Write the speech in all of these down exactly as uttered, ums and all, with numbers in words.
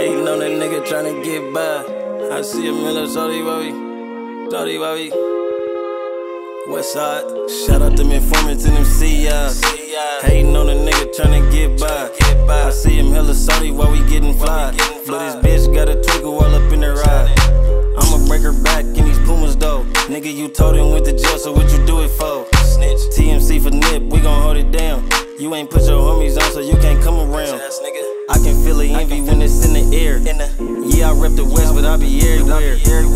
Hating on that nigga trying to get by. I see a Miller, sorry, Bobby. Sorry, Bobby. Westside, shout out them informants and them C Is. Hating on a nigga trying to get by. I see him hella salty while we getting fly. But this bitch got a twinkle all up in her ride. I'ma break her back in these Pumas though. Nigga, you told him went to jail, so what you do it for? Snitch. T M C for nip, we gon' hold it down. You ain't put your homies on, so you can't come around. I can feel the envy when it's in the air. Yeah, I rep the West, but I be everywhere.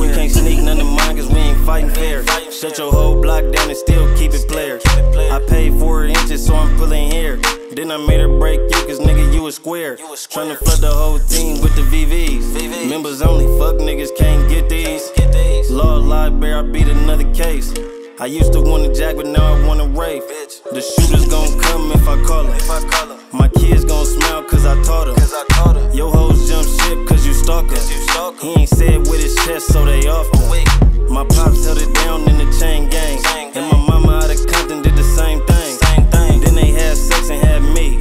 You can't sneak none of mine, cause we ain't fighting fair. Shut your whole block down and still keep it player. I paid four inches, so I'm pulling hair. Then I made her break you, cause nigga, you a square. Tryna flood the whole team with the V Vs. Members only, fuck niggas, can't get these. Law library, I beat another case. I used to want a jack, but now I want a rave. The shooter's gon' come if I call him. My kids gon' smile cause I taught him. Yo hoes jump ship cause you stalker. He ain't said with his chest, so they off him. My pops held it down in the chain gang. And my mama out of Compton did the same thing. Then they had sex and had me.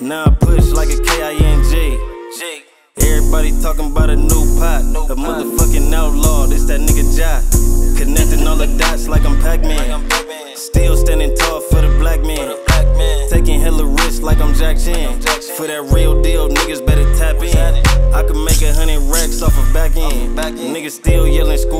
Now I push like a K I N G. Everybody talking about a new pot. A motherfucking outlaw, this that nigga Jai. Connecting all the dots like I'm Pac-Man. Still standing tall for the black man. Taking hella risks like I'm Jack Chan. For that real deal, niggas better tap in. I can make a hundred racks off a back end. Niggas still yelling